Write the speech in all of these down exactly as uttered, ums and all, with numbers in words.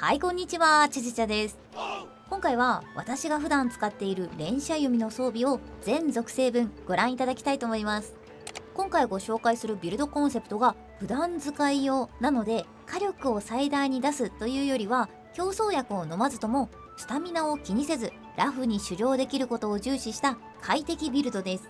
はい、こんにちは、ちゃちゃちゃです。今回は私が普段使っている連射弓の装備を全属性分ご覧いただきたいと思います。今回ご紹介するビルドコンセプトが普段使い用なので、火力を最大に出すというよりは、強壮薬を飲まずともスタミナを気にせずラフに狩猟できることを重視した快適ビルドです。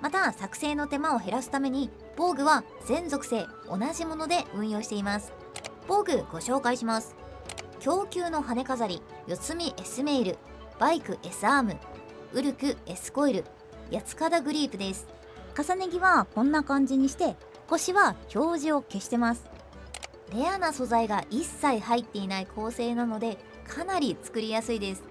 また、作成の手間を減らすために防具は全属性同じもので運用しています。防具ご紹介します。強弓の羽飾り、四つみ S メイル、バイク S アーム、ウルク S コイル、八つ肩グリープです。重ね着はこんな感じにして、腰は表示を消してます。レアな素材が一切入っていない構成なので、かなり作りやすいです。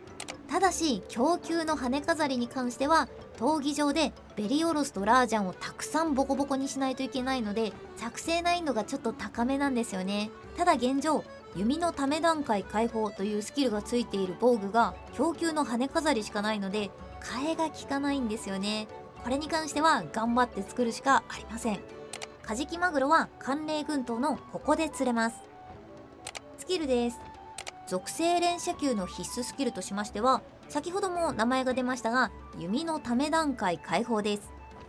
ただし、強弓の羽飾りに関しては、闘技場でベリオロスとラージャンをたくさんボコボコにしないといけないので、作成難易度がちょっと高めなんですよね。ただ現状、弓のため段階解放というスキルがついている防具が強弓の羽飾りしかないので替えが効かないんですよね。これに関しては頑張って作るしかありません。カジキマグロは寒冷群島のここで釣れます。スキルです。属性連射弓の必須スキルとしましては、先ほども名前が出ましたが弓のため段階解放です。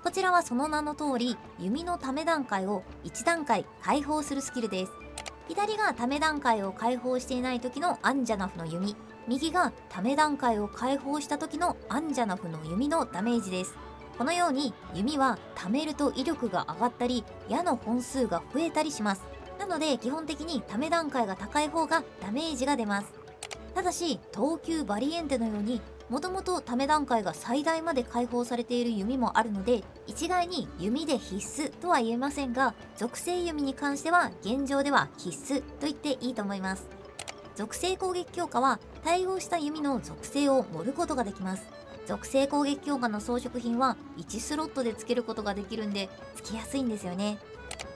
こちらはその名の通り弓のため段階をいち段階解放するスキルです。左がため段階を解放していない時のアンジャナフの弓、右がため段階を解放した時のアンジャナフの弓のダメージです。このように弓はためると威力が上がったり矢の本数が増えたりします。なので基本的にため段階が高い方がダメージが出ます。ただし投球バリエンテのようにもともとため段階が最大まで解放されている弓もあるので一概に弓で必須とは言えませんが、属性弓に関しては現状では必須と言っていいと思います。属性攻撃強化は対応した弓の属性を盛ることができます。属性攻撃強化の装飾品はいちスロットでつけることができるんでつきやすいんですよね。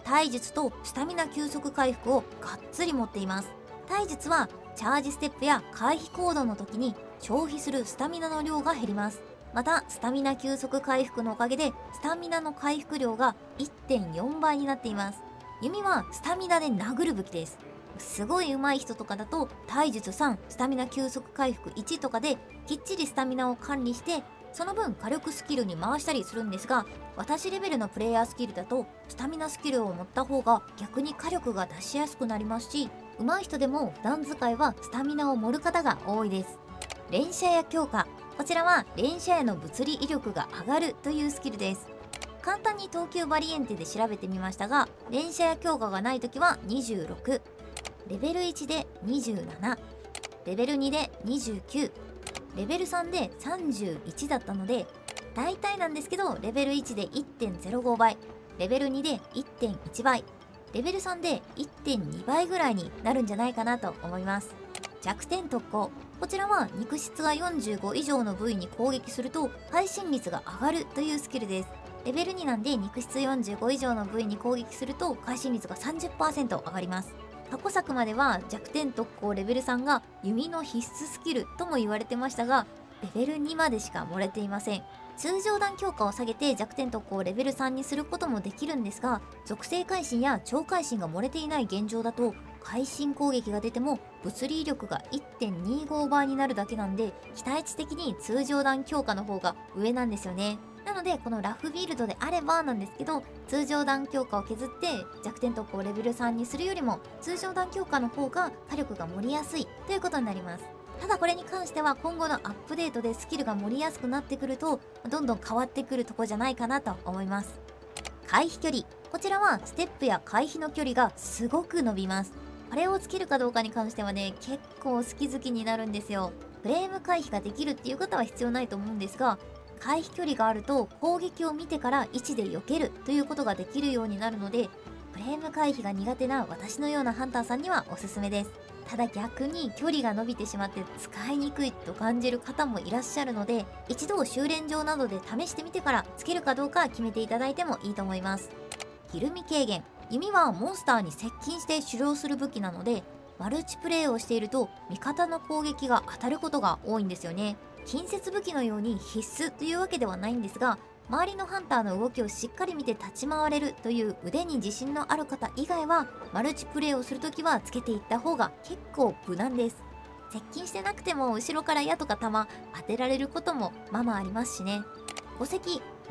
体術とスタミナ急速回復をがっつり持っています。体術はチャージステップや回避行動の時に消費するスタミナの量が減ります。また、スタミナ急速回復のおかげで、スタミナの回復量が いってんよん 倍になっています。弓はスタミナで殴る武器です。すごい上手い人とかだと、体術さん、スタミナ急速回復いちとかで、きっちりスタミナを管理して、その分火力スキルに回したりするんですが、私レベルのプレイヤースキルだと、スタミナスキルを持った方が逆に火力が出しやすくなりますし、上手い人でも普段使いはスタミナを盛る方が多いです。連射矢強化。こちらは連射矢の物理威力が上がるというスキルです。簡単に投球バリエンテで調べてみましたが、連射矢強化がないときはにじゅうろく、レベルいちでにじゅうなな、レベルにでにじゅうきゅう、レベルさんでさんじゅういちだったので、大体なんですけど、レベルいちで いってんぜろご 倍、レベルにで いってんいち 倍、レベルさんで いってんに 倍ぐらいになるんじゃないかなと思います。弱点特攻。こちらは肉質がよんじゅうご以上の部位に攻撃すると配信率が上がるというスキルです。レベルになんで肉質よんじゅうご以上の部位に攻撃すると配信率が さんじゅっパーセント 上がります。過去作までは弱点特攻レベルさんが弓の必須スキルとも言われてましたが、レベルにまでしか漏れていません。通常弾強化を下げて弱点特攻をレベルさんにすることもできるんですが、属性回心や超回心が漏れていない現状だと、回心攻撃が出ても物理威力が いってんにご 倍になるだけなんで、期待値的に通常弾強化の方が上なんですよね。なのでこのラフビルドであればなんですけど、通常弾強化を削って弱点特攻をレベルさんにするよりも通常弾強化の方が火力が盛りやすいということになります。ただこれに関しては今後のアップデートでスキルが盛りやすくなってくるとどんどん変わってくるとこじゃないかなと思います。回避距離。こちらはステップや回避の距離がすごく伸びます。これをつけるかどうかに関してはね、結構好き好きになるんですよ。フレーム回避ができるっていう方は必要ないと思うんですが、回避距離があると攻撃を見てから位置で避けるということができるようになるので、フレーム回避が苦手な私のようなハンターさんにはおすすめです。ただ逆に距離が伸びてしまって使いにくいと感じる方もいらっしゃるので、一度修練場などで試してみてからつけるかどうか決めていただいてもいいと思います。ひるみ軽減。弓はモンスターに接近して狩猟する武器なので、マルチプレイをしていると味方の攻撃が当たることが多いんですよね。近接武器のように必須というわけではないんですが、周りのハンターの動きをしっかり見て立ち回れるという腕に自信のある方以外は、マルチプレイをするときはつけていった方が結構無難です。接近してなくても後ろから矢とか弾当てられることもままありますしね。五石、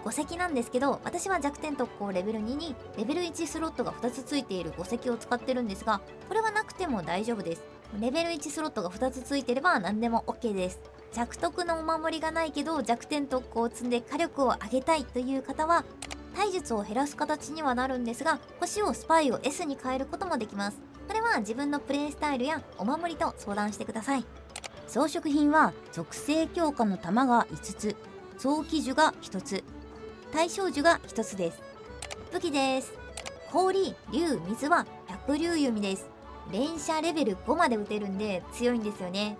五石なんですけど、私は弱点特攻レベルににレベルいちスロットがふたつついている五石を使ってるんですが、これはなくても大丈夫です。レベルいちスロットがふたつついてれば何でも OK です。弱特のお守りがないけど弱点特攻を積んで火力を上げたいという方は、体術を減らす形にはなるんですが、星をスパイを エス に変えることもできます。これは自分のプレイスタイルやお守りと相談してください。装飾品は属性強化の玉がいつつ、装器樹がひとつ、対象樹がひとつです。武器です。氷、竜、水は百竜弓です。連射レベルごまで打てるんで強いんですよね。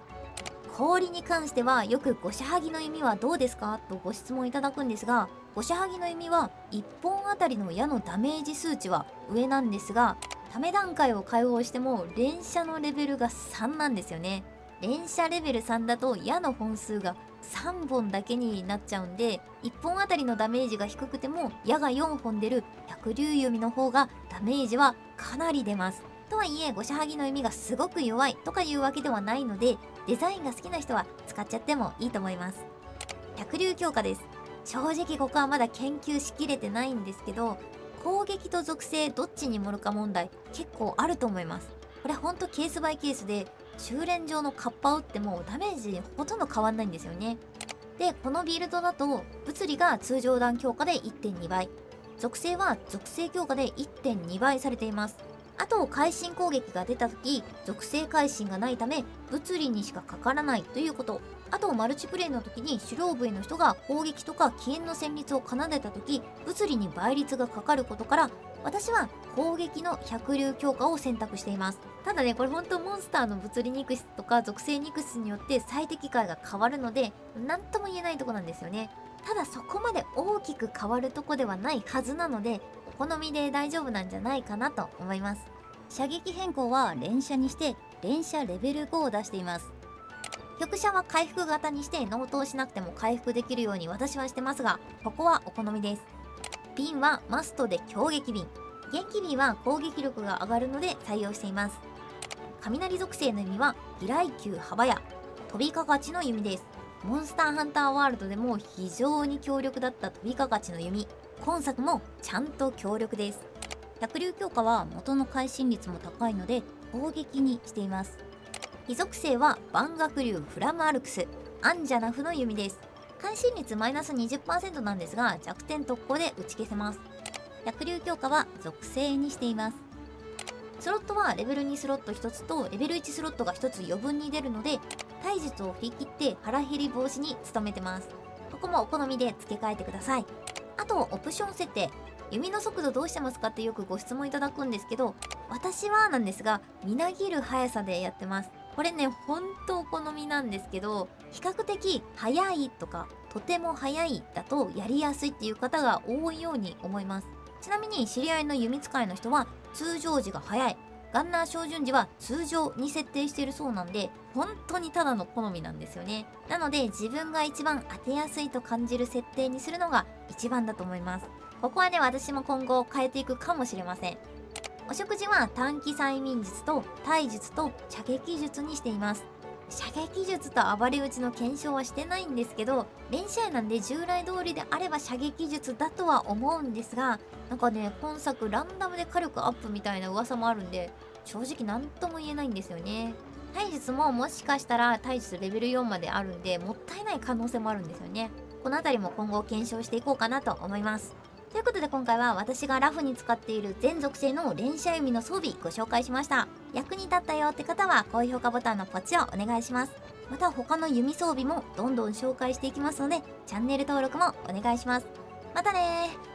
氷に関してはよく「ごしゃはぎの弓はどうですか?」とご質問いただくんですが、ごしゃはぎの弓はいっぽんあたりの矢のダメージ数値は上なんですが、ため段階を解放しても連射のレベルがさんなんですよね。連射レベルさんだと矢の本数がさんぼんだけになっちゃうんで、いっぽんあたりのダメージが低くても矢がよんほん出る百竜弓の方がダメージはかなり出ます。とはいえ、ごしゃはぎの弓がすごく弱いとかいうわけではないので、デザインが好きな人は使っちゃってもいいと思います。百竜強化です。正直ここはまだ研究しきれてないんですけど、攻撃と属性どっちに盛るか問題結構あると思います。これほんとケースバイケースで、修練場のカッパを打ってもダメージほとんど変わんないんですよね。で、このビルドだと物理が通常弾強化で いってんに 倍、属性は属性強化で いってんに 倍されています。あと、会心攻撃が出た時、属性会心がないため、物理にしかかからないということ。あと、マルチプレイの時に狩猟部位の人が攻撃とか起源の旋律を奏でた時、物理に倍率がかかることから、私は攻撃の百竜強化を選択しています。ただね、これ本当モンスターの物理肉質とか属性肉質によって最適解が変わるので、なんとも言えないとこなんですよね。ただそこまで大きく変わるとこではないはずなので、お好みで大丈夫なんじゃないかなと思います。射撃変更は連射にして、連射レベルごを出しています。局射は回復型にして、納刀しなくても回復できるように私はしてますが、ここはお好みです。瓶はマストで強撃瓶。元気瓶は攻撃力が上がるので採用しています。雷属性の弓は、飛雷球幅矢、飛びかかちの弓です。モンスターハンターワールドでも非常に強力だった飛びかかちの弓。今作もちゃんと強力です。百竜強化は元の会心率も高いので攻撃にしています。火属性は万学流フラムアルクス、アンジャナフの弓です。会心率マイナス にじゅっパーセント なんですが、弱点特攻で打ち消せます。百竜強化は属性にしています。スロットはレベルにスロットひとつとレベルいちスロットがひとつ余分に出るので、体術を振り切って腹減り防止に努めてます。ここもお好みで付け替えてください。あと、オプション設定。弓の速度どうしてますかってよくご質問いただくんですけど、私はなんですが、みなぎる速さでやってます。これね、ほんとお好みなんですけど、比較的速いとか、とても速いだとやりやすいっていう方が多いように思います。ちなみに知り合いの弓使いの人は、通常時が速い。ガンナー照準時は通常に設定しているそうなんで、本当にただの好みなんですよね。なので自分が一番当てやすいと感じる設定にするのが一番だと思います。ここはね、私も今後変えていくかもしれません。お食事は短期催眠術と体術と射撃術にしています。射撃術と暴れ打ちの検証はしてないんですけど、連射なんで従来通りであれば射撃術だとは思うんですが、なんかね、今作ランダムで火力アップみたいな噂もあるんで、正直何とも言えないんですよね。体術ももしかしたら体術レベルよんまであるんで、もったいない可能性もあるんですよね。このあたりも今後検証していこうかなと思います。ということで今回は私がラフに使っている全属性の連射弓の装備ご紹介しました。役に立ったよって方は高評価ボタンのポチをお願いします。また他の弓装備もどんどん紹介していきますので、チャンネル登録もお願いします。またねー。